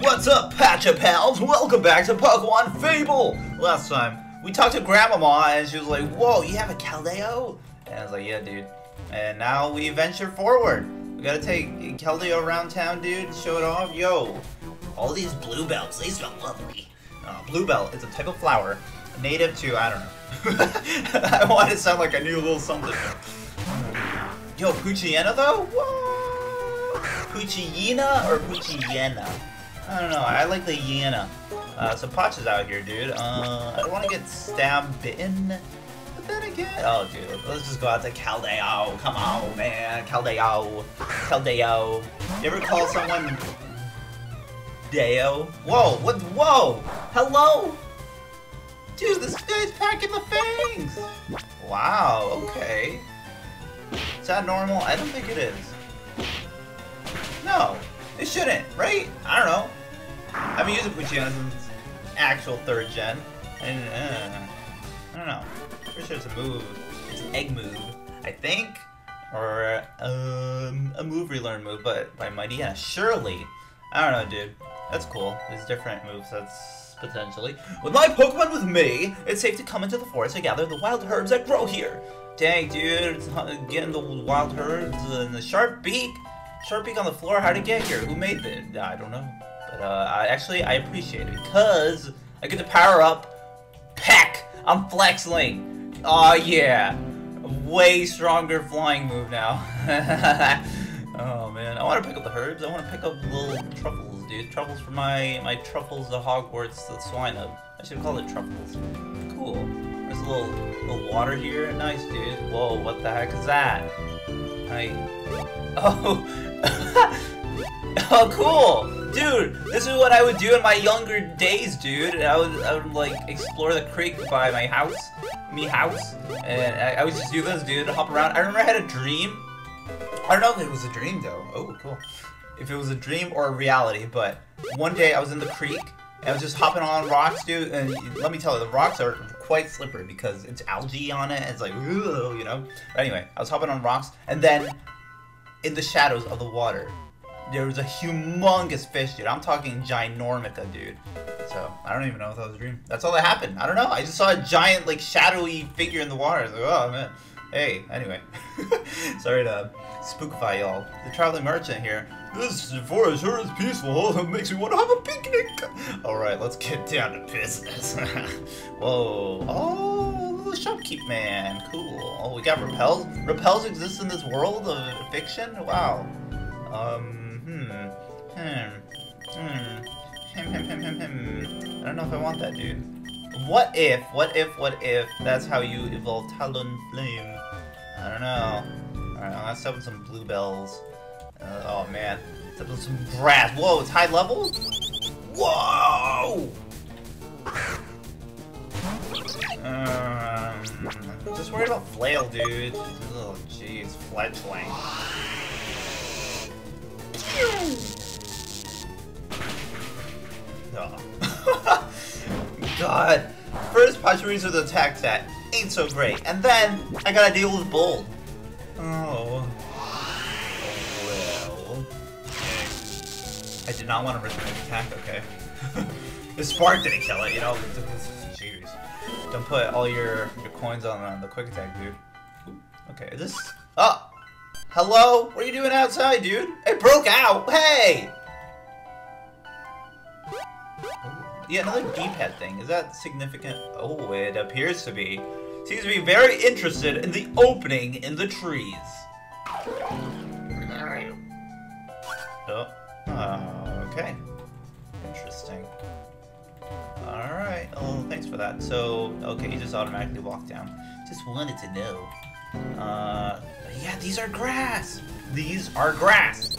What's up, Pecha Pals? Welcome back to Pokémon Fable! Last time, we talked to Grandmama and she was like, whoa, you have a Keldeo? And I was like, yeah, dude. And now we venture forward. We gotta take Keldeo around town, dude, and show it off. Yo, all these bluebells, they smell lovely. Bluebell is a type of flower native to, I don't know. I want to sound like I knew a little something. Yo, Poochyena though? Whoa! Poochyena or Poochyena? I don't know, I like the Yena. So Pacha's out here, dude. I don't want to get stabbed, bitten. But then again, oh dude, let's just go out to Keldeo. Come on, man, Keldeo. Keldeo. You ever call someone Deo? Whoa, what? Whoa! Hello? Dude, this guy's packing the fangs! Wow, okay. Is that normal? I don't think it is. No, it shouldn't, right? I don't know. I've been using Poochyena since actual 3rd gen. And, I don't know. I'm pretty sure it's a move. It's an egg move, I think. Or a move relearn move, but by Mightyena, surely. I don't know, dude. That's cool. There's different movesets, potentially. With my Pokemon with me, it's safe to come into the forest to gather the wild herbs that grow here. Dang, dude. It's getting the wild herbs and the sharp beak. Sharp beak on the floor. How'd it get here? Who made it? I don't know. But I appreciate it because I get to power up Peck. I'm Fletchling. Aw, yeah. Way stronger flying move now. Oh man, I want to pick up the herbs. I want to pick up little truffles, dude. Truffles for my truffles, the Hogwarts, the swine hub. I should call it truffles. Cool. There's a little water here. Nice, dude. Whoa, what the heck is that? Oh, cool, dude. This is what I would do in my younger days, dude. I would like explore the creek by my house, and I would just do this, dude. Hop around. I remember I had a dream. I don't know if it was a dream, though. Oh, cool. If it was a dream or a reality, but one day I was in the creek, and I was just hopping on rocks, dude, and let me tell you, the rocks are quite slippery because it's algae on it, and it's like, ooh, you know? But anyway, I was hopping on rocks, and then, in the shadows of the water, there was a humongous fish, dude. I'm talking ginormica, dude. So, I don't even know if that was a dream. That's all that happened. I don't know. I just saw a giant, like, shadowy figure in the water. I was like, oh, man. Hey, anyway. Sorry to spookify y'all. The traveling merchant here. This forest sure is peaceful. It makes me want to have a picnic. Alright, let's get down to business. Whoa. Oh, little shopkeep man. Cool. Oh, we got repels? Repels exist in this world of fiction? Wow. I don't know if I want that, dude. What if that's how you evolve Talonflame? I don't know. Alright, I'm gonna step with some bluebells. Oh man. Step with some grass. Whoa, it's high level? Whoa! Just worried about flail, dude. Oh jeez, Fletchling. Oh. God, first Pachirizu's attack stat ain't so great, and then I gotta deal with Bold. Oh, well. I did not want to risk an attack. Okay, the spark didn't kill it, you know. Jeez, don't put all your coins on the quick attack, dude. Okay, is this? Oh, hello. What are you doing outside, dude? It broke out. Hey. Yeah, another D-pad thing. Is that significant? Oh, it appears to be. Seems to be very interested in the opening in the trees. Oh, okay. Interesting. Alright, oh, thanks for that. So, okay, you just automatically walked down. Just wanted to know. Yeah, these are grass! These are grass!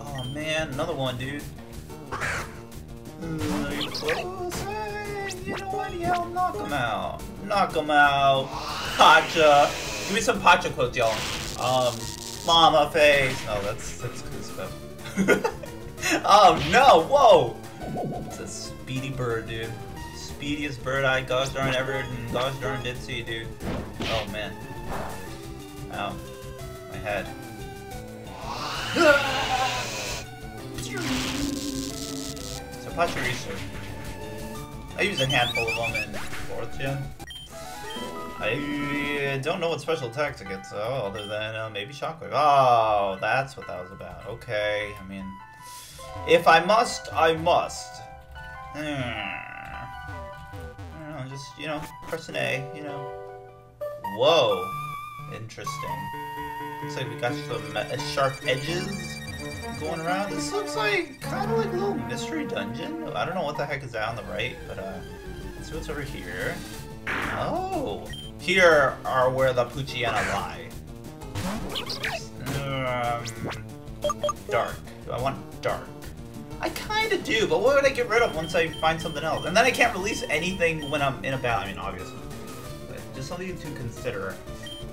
Oh, man, another one, dude. You know what? Yeah, knock him out. Knock him out. Pacha. Give me some Pacha quotes, y'all. Mama face. Oh, that's good stuff. Oh no! Whoa! It's a speedy bird, dude. Speediest bird I gosh darn ever gosh darn did see, dude. Oh man. Ow. My head. Pachirisu. I used a handful of them in 4th gen. I don't know what special attack to get, so other than maybe Shockwave. Oh, that's what that was about. Okay, I mean, if I must, I must. I don't know, just, you know, press an A, you know. Whoa, interesting. Looks like we got some sharp edges going around. This looks like kind of like a little mystery dungeon. I don't know what the heck is out on the right, but let's see what's over here. Oh, here are where the Poochyena lie. Dark. Do I want dark? I kind of do, but what would I get rid of once I find something else? And then I can't release anything when I'm in a battle. I mean, obviously. But just something to consider.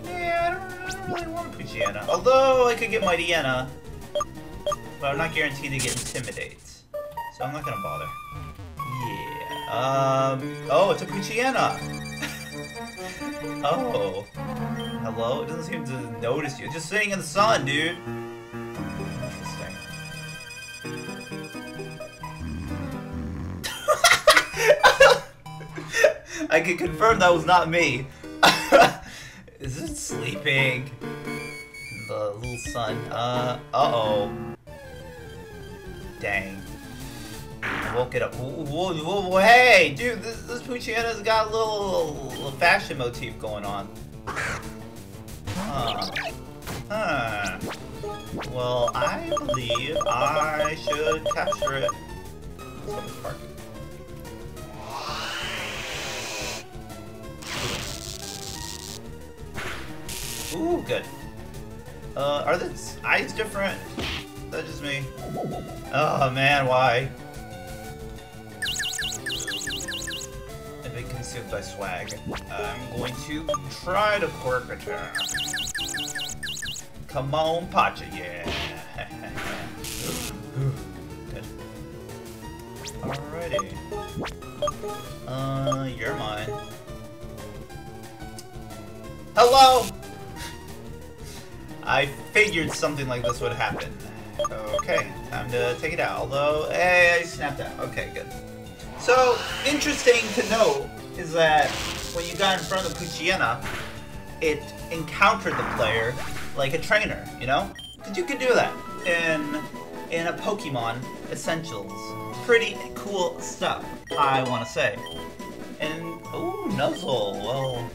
Yeah, I don't really want Poochyena. Although I could get Mightyena, but I'm not guaranteed to get Intimidate. So I'm not going to bother. Yeah. Oh, it's a Poochyena. Oh. Hello? It doesn't seem to notice you. It's just sitting in the sun, dude! Interesting. I can confirm that was not me. Is it sleeping? The little sun. Uh-oh. Dang. I woke it up. Whoa, hey, dude, this Poochyena's got a little fashion motif going on. Huh. Well, I believe I should capture it. Let's park. Ooh, good. Are the eyes different? Is that just me? Oh man, why? Consumed by swag. I'm going to try to quirk attack. Come on, Pacha, yeah. Good. Alrighty. You're mine. Hello! I figured something like this would happen. Okay, time to take it out. Although, hey, I snapped out. Okay, good. So, interesting to note is that when you got in front of the Poochyena, it encountered the player like a trainer, you know? Because you could do that in a Pokemon Essentials. Pretty cool stuff, I want to say. And, ooh, Nuzzle, well...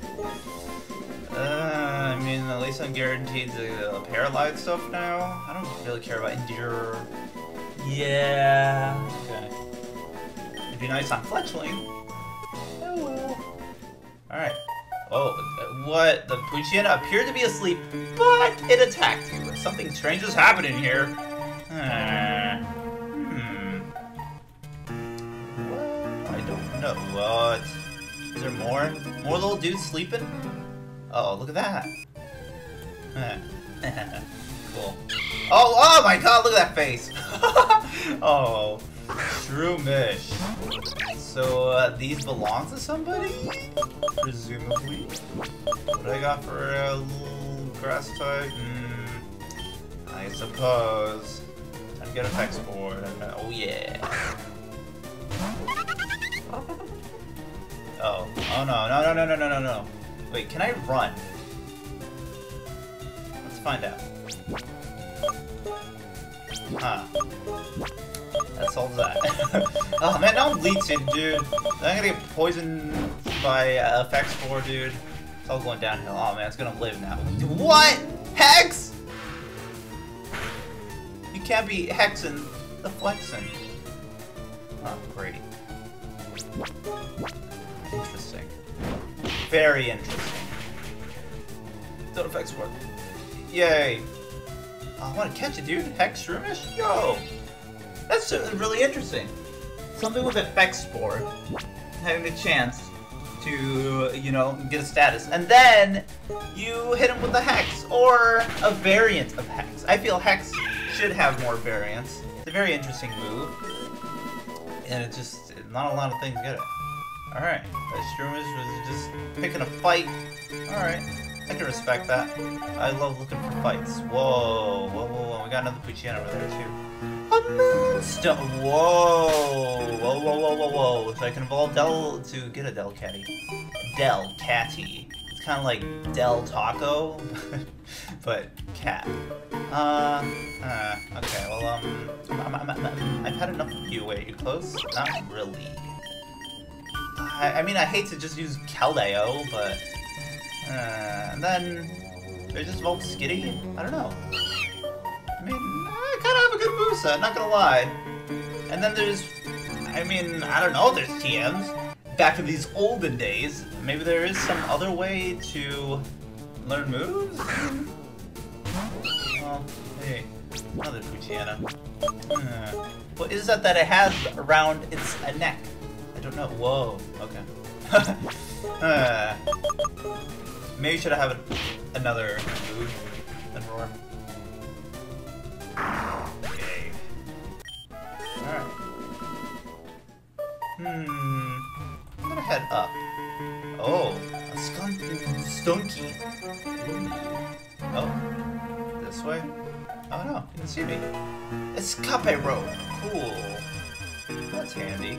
I mean, at least I'm guaranteed the Paralyzed stuff now. I don't really care about Endure. Yeah, okay. It'd be nice on Fletchling. Alright. Oh, what? The Poochyena appeared to be asleep, but it attacked you. Something strange is happening here. Well, I don't know. What? Is there more? More little dudes sleeping? Oh, look at that. Cool. Oh my god, look at that face. Oh. Shroomish. So, these belong to somebody? Presumably. What do I got for a little grass type? I suppose. Time to get a Hex board. Oh, yeah. Oh. Oh, no. Wait, can I run? Let's find out. Huh. That solves that. Oh man, now I'm leeching, dude. I'm gonna get poisoned by Effects 4, dude. It's all going downhill. Oh man, it's gonna live now. What? Hex? You can't be hexing the flexing. Oh, great. Interesting. Very interesting. Don't Effects 4. Yay. I wanna catch it, dude. Hex Shroomish? Yo! That's really interesting. Something with effects board having a chance to, you know, get a status. And then you hit him with a Hex or a variant of Hex. I feel Hex should have more variants. It's a very interesting move. And it's just not a lot of things get it. Alright. That Shroomish was just picking a fight. Alright. I can respect that. I love looking for fights. Whoa. We got another Poochyena over there too. a Moonstone! Whoa. So I can evolve Del to get a Delcatty. Delcatty. It's kind of like Del Taco, but cat. Okay, well, I've had enough of you. Wait, you close? Not really. I mean, I hate to just use Keldeo, but... and then... Did I just evolve Skitty? I don't know. I mean, I kinda have a good moveset, not gonna lie. And then there's... I mean, I don't know, there's TMs. Back in these olden days, maybe there is some other way to learn moves? Well, hey, another Poochyena. What is that it has around its neck? I don't know. Whoa, okay. Maybe should I have another move than Roar? Okay. Alright. I'm gonna head up. Oh, a Stunky. Oh, this way? Oh no, you didn't see me. It's Escape Rope. Cool. That's handy.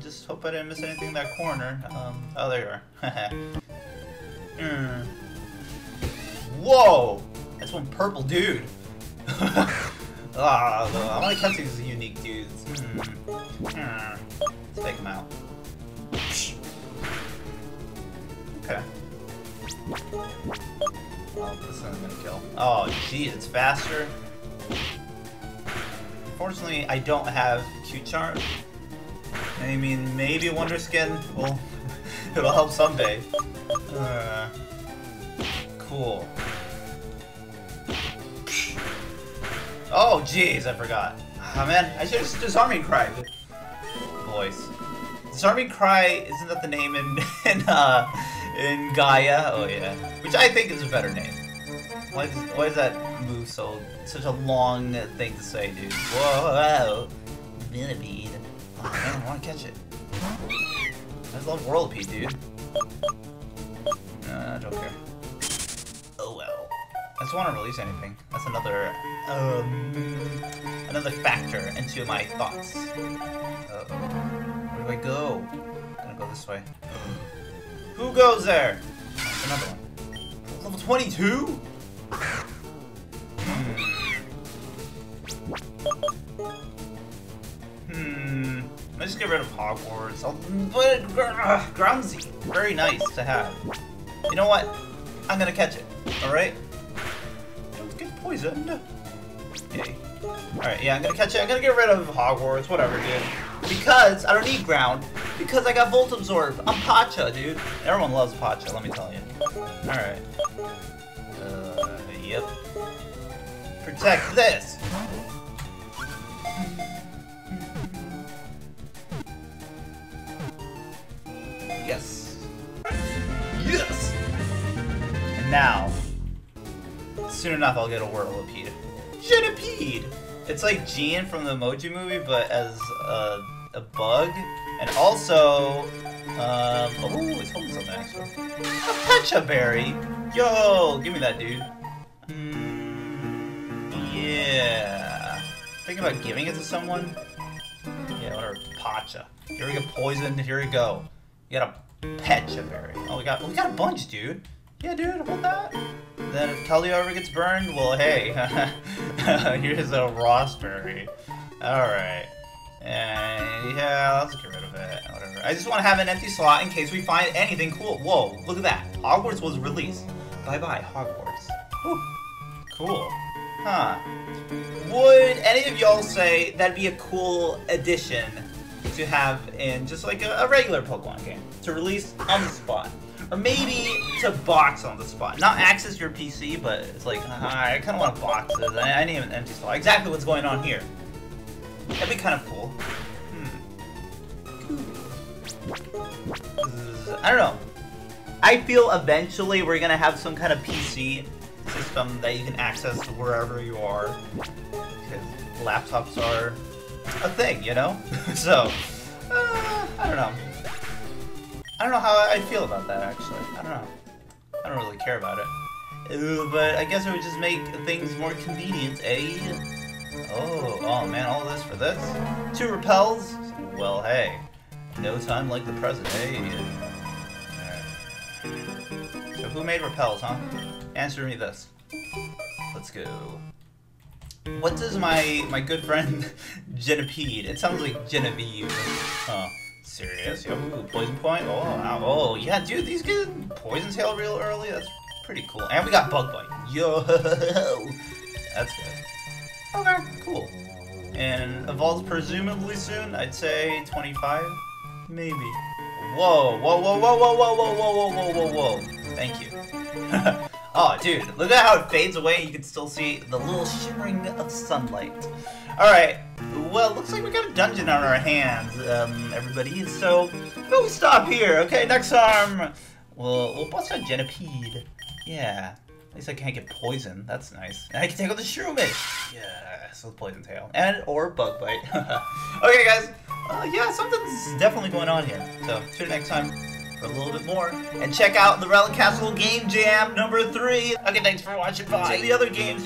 Just hope I didn't miss anything in that corner. Oh, there you are. Whoa! That's one purple dude! I want to catch these unique dudes. Let's take them out. Okay. Oh, this one's gonna kill. Oh, geez, it's faster. Unfortunately, I don't have Q-Charm. I mean, maybe Wonder Skin will... it'll help someday. Cool. Oh, jeez, I forgot. Ah, man, I should've just Disarming Cry. Voice. Disarming Cry, isn't that the name in Gaia? Oh, yeah. Which I think is a better name. Why is that move so... such a long thing to say, dude? Whoa! Gennipede. Oh, man, I wanna catch it. I just love Whirlipede, dude. I don't care. Oh well. I just wanna release anything. That's another, another factor into my thoughts. Uh-oh. Where do I go? I'm gonna go this way. Who goes there? That's another one. Level 22? Let me just get rid of Hogwarts. I'll put Groundsy. Very nice to have. You know what? I'm gonna catch it. Alright? Don't get poisoned. Yay. Alright, yeah, I'm gonna catch it. I'm gonna get rid of Hogwarts. Whatever, dude. Because I don't need ground. Because I got Volt Absorb. I'm Pacha, dude. Everyone loves Pacha, let me tell you. Alright. Yep. Protect this! Yes. Yes! And now, soon enough I'll get a Whirlipede. Gennipede! It's like Gene from the Emoji Movie, but as a bug. And also, oh, it's holding something actually. A Pecha Berry! Yo, give me that, dude. Yeah. Think about giving it to someone? Yeah, whatever. Pacha. Here we go, poisoned, here we go. You got a Pecha Berry. Oh, we got a bunch, dude. Yeah, dude, hold that. Then if Keldeo ever gets burned, well, hey, here's a Rossberry. All right. Yeah, let's get rid of it. Whatever. I just want to have an empty slot in case we find anything cool. Whoa, look at that. Hogwarts was released. Bye, bye, Hogwarts. Whew. Cool. Huh? Would any of y'all say that'd be a cool addition to have in just like a regular Pokemon game, to release on the spot, or maybe to box on the spot? Not access your PC, but it's like, I kind of want to box this. I need an empty slot. Exactly what's going on here. That'd be kind of cool. I don't know. I feel eventually we're gonna have some kind of PC system that you can access wherever you are, because laptops are a thing, you know? So, I don't know. I don't know how I feel about that, actually. I don't know. I don't really care about it. But I guess it would just make things more convenient, eh? Oh, oh man, all this for this? 2 repels? Well, hey. No time like the present, hey. Alright. So who made repels, huh? Answer me this. Let's go. What does my good friend Gennipede? It sounds like Genevieve. Oh, serious? Yo, Poison Point? Oh, wow. Oh, yeah, dude, these get Poison Tail real early? That's pretty cool. And we got Bug Bite. Yo! That's good. Okay, cool. And evolves presumably soon, I'd say 25? Maybe. Whoa, whoa, whoa, whoa, whoa, whoa, whoa, whoa, whoa, whoa, whoa. Thank you. Oh, dude, look at how it fades away and you can still see the little shimmering of sunlight. Alright, well, looks like we got a dungeon on our hands, everybody, so we'll stop here, okay? Next time, we'll bust out Gennipede. Yeah, at least I can't get poison, that's nice. And I can take out the Shroomish! Yes, with Poison Tail. And, or Bug Bite. Okay, guys, yeah, something's definitely going on here, so tune in next time for a little bit more, and check out the Relic Castle Game Jam #3. Okay, thanks for watching. Bye. See the other games.